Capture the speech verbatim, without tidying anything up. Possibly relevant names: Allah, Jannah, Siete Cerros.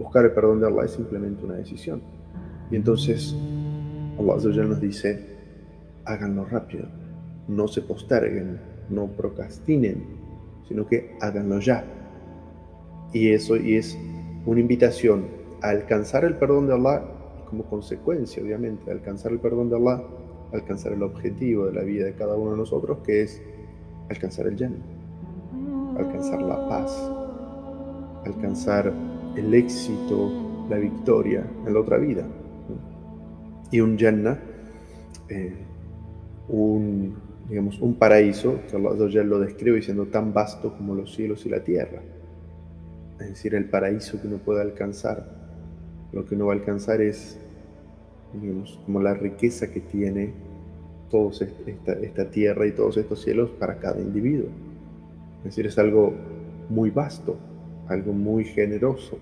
Buscar el perdón de Allah es simplemente una decisión. Y entonces Allah azza wa jalla nos dice: háganlo rápido, no se posterguen, no procrastinen, sino que háganlo ya. Y eso y es una invitación a alcanzar el perdón de Allah, como consecuencia, obviamente, alcanzar el perdón de Allah, alcanzar el objetivo de la vida de cada uno de nosotros, que es alcanzar el Jannah, alcanzar la paz, alcanzar el éxito, la victoria en la otra vida. Y un Jannah, eh, un, digamos, un paraíso, que Allah ya lo describe diciendo tan vasto como los cielos y la tierra. Es decir, el paraíso que uno puede alcanzar. Lo que uno va a alcanzar es, digamos, como la riqueza que tiene toda esta, esta tierra y todos estos cielos para cada individuo. Es decir, es algo muy vasto, algo muy generoso.